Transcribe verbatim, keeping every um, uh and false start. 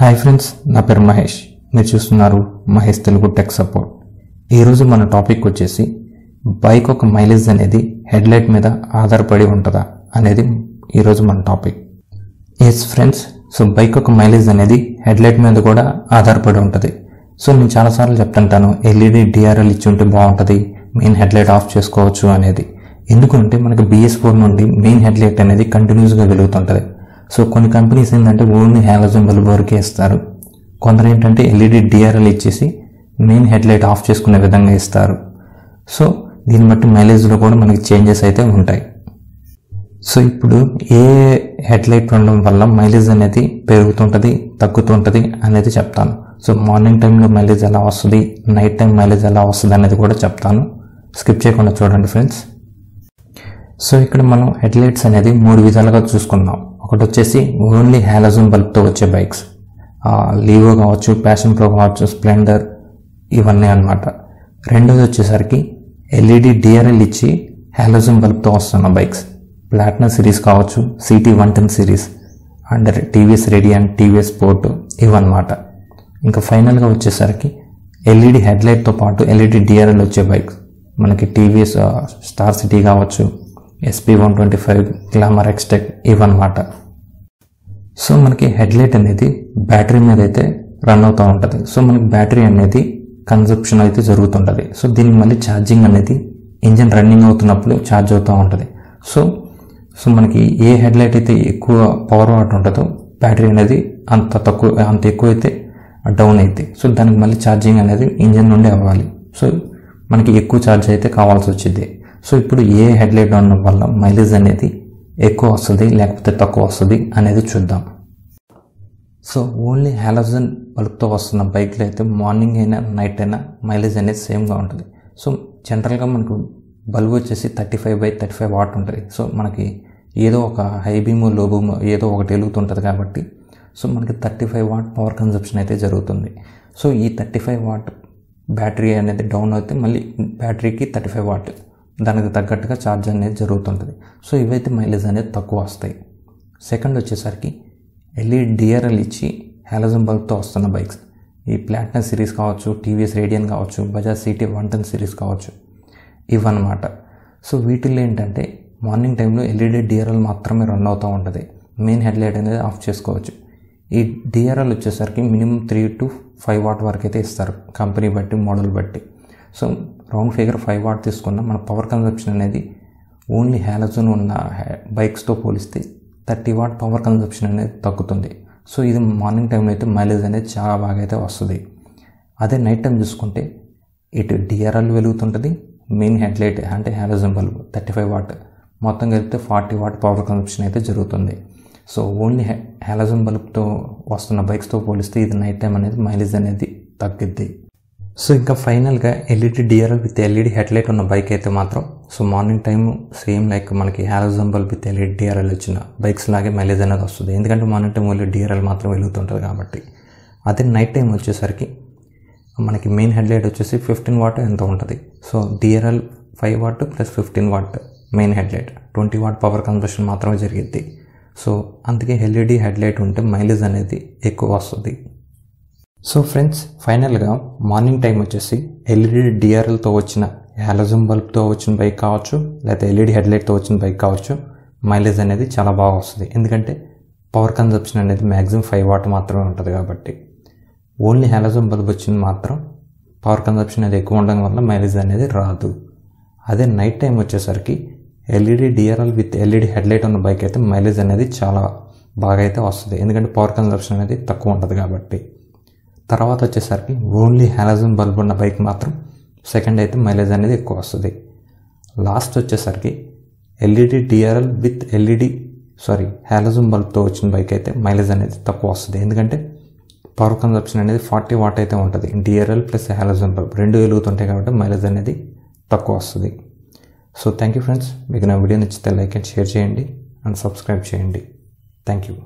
Hi friends ना पेर महेश मेरे चूस्तुन्नारू महेश तेलुगु टेक सपोर्ट। ई रोजु मन टापिक वच्चेसी बाइक ओक मैलेज अनेदी हेड लाइट मीद आधारपडि उंटदा अनेदी ई रोजु मन topic. yes friends so bike ओक मैलेज अनेदी हेड लाइट मीद कूडा आधारपडि उंटदी। सो नेनु चाला सार्लु चेप्तुंटानु एलईडी डीआरएल इच्चि उंटे बागुंटदी मेन हेड लाइट आफ चेसुकोवच्चु अनेदी। ఎందుకంటే మనకి బి ఎస్ ఫోర్ నుండి మెయిన్ హెడ్ లైట్ అనేది కంటిన్యూస్ గా వెలుగుతుంటది। సో కొన్ని కంపెనీస్ ఏంటంటే ఓన్లీ హలోజన్ బల్బ్ వరకే ఇస్తారు, కొందరు ఏంటంటే ఎల్ఈడి డిఆర్ఎల్ ఇచ్చేసి మెయిన్ హెడ్ లైట్ ఆఫ్ చేసుకునే విధంగా ఇస్తారు। సో దీని బట్టి మైలేజ్ లో కూడా మనకి చేంజెస్ అయితే ఉంటాయి। సో ఇప్పుడు ఏ హెడ్ లైట్ ఉండడం వల్ల మైలేజ్ అనేది పెరుగుతుంటది తగ్గుతుంటది అనేది చెప్తాను। సో మార్నింగ్ టైం లో మైలేజ్ ఎలా వస్తుంది, నైట్ టైం మైలేజ్ ఎలా వస్తుంది అనేది కూడా చెప్తాను। స్కిప్ చేయకుండా చూడండి ఫ్రెండ్స్। సో ఇక్కడ మనం హెడ్ లైట్స్ అనేది మూడు విధాలుగా చూసుకున్నాం। ఒకటి వచ్చేసి ఓన్లీ హలోజన్ బల్బ్తో వచ్చే బైక్స్, లీవో కావచ్చు, ప్యాషన్ ప్రో కావచ్చు, స్ప్లెండర్, ఇవన్నీ అనమాట। రెండోది వచ్చేసరికి ఎల్ఈడి డిఆర్ఎల్ ఇచ్చి హలోజన్ బల్బ్తో వస్తున్న బైక్స్, ప్లాటినా సిరీస్ కావచ్చు, CT one ten series and TVS Radeon, TVS Sport, ఇవన్నమాట। ఇంకా ఫైనల్గా వచ్చేసరికి ఎల్ఈడి హెడ్ లైట్తో పాటు ఎల్ఈడి డిఆర్ఎల్ వచ్చే బైక్స్ మనకి టీవీఎస్ స్టార్ సిటీ కావచ్చు, SP one twenty five Glamour Xtec, ఇవన్నమాట। సో మనకి హెడ్లైట్ అనేది బ్యాటరీ మీద అయితే రన్ అవుతూ ఉంటుంది। సో మనకి బ్యాటరీ అనేది కన్సప్షన్ అయితే జరుగుతుంటుంది। సో దీనికి మళ్ళీ ఛార్జింగ్ అనేది ఇంజిన్ రన్నింగ్ అవుతున్నప్పుడు ఛార్జ్ అవుతూ ఉంటుంది। సో సో మనకి ఏ హెడ్లైట్ అయితే ఎక్కువ పవర్ వాట్ ఉంటుందో బ్యాటరీ అనేది అంత తక్కువ అంత ఎక్కువ అయితే డౌన్ అవుతుంది। సో దానికి మళ్ళీ ఛార్జింగ్ అనేది ఇంజిన్ నుండి అవ్వాలి। సో మనకి ఎక్కువ ఛార్జ్ అయితే కావాల్సి వచ్చింది। సో ఇప్పుడు ఏ హెడ్లైట్ ఉండడం వల్ల మైలేజ్ అనేది ఎక్కువ వస్తుంది లేకపోతే తక్కువ వస్తుంది అనేది చూద్దాం। సో ఓన్లీ హలోజన్ బల్బ్తో వస్తున్న బైక్లో అయితే మార్నింగ్ అయినా నైట్ అయినా మైలేజ్ అనేది సేమ్గా ఉంటుంది। సో జనరల్గా మనకు బల్బ్ వచ్చేసి thirty five by thirty five watt ఉంటుంది। సో మనకి ఏదో ఒక హై బీము లో బీము ఏదో ఒకటి వెలుగుతుంటుంది కాబట్టి సో మనకి thirty five watt power consumption అయితే జరుగుతుంది। సో ఈ థర్టీ ఫైవ్ వాట్ బ్యాటరీ అనేది డౌన్ అయితే మళ్ళీ బ్యాటరీకి థర్టీ ఫైవ్ వాట్ దానికి తగ్గట్టుగా ఛార్జ్ అనేది జరుగుతుంటుంది। సో ఇవైతే మైలేజ్ అనేది తక్కువ వస్తాయి। సెకండ్ వచ్చేసరికి ఎల్ఈడి డిఆర్ఎల్ ఇచ్చి హలోజన్ బల్బ్తో వస్తున్న బైక్స్, ఈ ప్లాటినా సిరీస్ కావచ్చు, టీవీఎస్ రేడియన్ కావచ్చు, Bajaj CT one ten series కావచ్చు, ఇవన్నమాట। సో వీటిల్లో ఏంటంటే మార్నింగ్ టైంలో ఎల్ఈడి డిఆర్ఎల్ మాత్రమే రన్ అవుతూ ఉంటుంది, మెయిన్ హెడ్ లైట్ అనేది ఆఫ్ చేసుకోవచ్చు। ఈ డిఆర్ఎల్ వచ్చేసరికి minimum three to five watt వరకు అయితే ఇస్తారు కంపెనీ బట్టి మోడల్ బట్టి। So round figure five watt తీసుకున్న మన పవర్ కన్సప్షన్ అనేది ఓన్లీ హలోజన్ ఉన్న బైక్స్తో పోలిస్తే థర్టీ వాట్ పవర్ కన్సప్షన్ అనేది తగ్గుతుంది। సో ఇది మార్నింగ్ టైంలో అయితే మైలేజ్ అనేది చాలా బాగా అయితే వస్తుంది। అదే నైట్ టైం చూసుకుంటే ఇటు డిఆర్ఎల్ వెలుగుతుంటుంది, మెయిన్ హెడ్ లైట్ అంటే halogen bulb thirty five watt మొత్తం కలిపితే ఫార్టీ వాట్ పవర్ కన్సప్షన్ అయితే జరుగుతుంది। సో ఓన్లీ హలోజన్ బల్బ్తో వస్తున్న బైక్స్తో పోలిస్తే ఇది నైట్ టైం అనేది మైలేజ్ అనేది తగ్గిద్ది। సో ఇంకా ఫైనల్గా LED DRL with LED headlight ఉన్న బైక్ అయితే మాత్రం so morning time same like మనకి halogen bulb with LED DRL వచ్చిన బైక్స్ లాగే మైలేజ్ అనేది వస్తుంది, ఎందుకంటే మార్నింగ్ టైం ఓన్లీ డిఆర్ఎల్ మాత్రం వెలుగుతుంటుంది కాబట్టి। అదే నైట్ టైం వచ్చేసరికి మనకి మెయిన్ హెడ్లైట్ వచ్చేసి ఫిఫ్టీన్ వాట్ ఎంత ఉంటుంది, so DRL five watt plus fifteen watt main headlight twenty watt power conversion మాత్రమే జరిగిద్ది। సో అందుకే ఎల్ఈడి హెడ్లైట్ ఉంటే మైలేజ్ అనేది ఎక్కువ వస్తుంది। సో ఫ్రెండ్స్ ఫైనల్గా మార్నింగ్ టైం వచ్చేసి ఎల్ఈడి డిఆర్ఎల్తో వచ్చిన హలోజన్ బల్బ్తో వచ్చిన బైక్ కావచ్చు లేకపోతే ఎల్ఈడి హెడ్లైట్తో వచ్చిన బైక్ కావచ్చు మైలేజ్ అనేది చాలా బాగా వస్తుంది, ఎందుకంటే పవర్ కన్సప్షన్ అనేది మ్యాక్సిమం ఫైవ్ వాట్ మాత్రమే ఉంటుంది కాబట్టి। ఓన్లీ హలోజన్ బల్బ్ వచ్చింది మాత్రం పవర్ కన్సప్షన్ అనేది ఎక్కువ ఉండడం వల్ల మైలేజ్ అనేది రాదు। అదే నైట్ టైం వచ్చేసరికి LED DRL with LED headlight ఉన్న బైక్ అయితే మైలేజ్ అనేది చాలా బాగా అయితే వస్తుంది, ఎందుకంటే పవర్ కన్సప్షన్ అనేది తక్కువ ఉంటుంది కాబట్టి। తర్వాత వచ్చేసరికి ఓన్లీ హలోజన్ బల్బ్ ఉన్న బైక్ మాత్రం సెకండ్ అయితే మైలేజ్ అనేది ఎక్కువ వస్తుంది। లాస్ట్ వచ్చేసరికి LED DRL with LED sorry halogen బల్బ్తో వచ్చిన బైక్ అయితే మైలేజ్ అనేది తక్కువ వస్తుంది, ఎందుకంటే పవర్ కన్సప్షన్ అనేది ఫార్టీ వాట్ అయితే ఉంటుంది, డిఆర్ఎల్ ప్లస్ హలోజన్ బల్బ్ రెండు వెలుగుతుంటాయి కాబట్టి మైలేజ్ అనేది తక్కువ వస్తుంది। సో థ్యాంక్ యూ ఫ్రెండ్స్, మీకు నా వీడియో నచ్చితే లైక్ అండ్ షేర్ చేయండి అండ్ సబ్స్క్రైబ్ చేయండి। Thank you.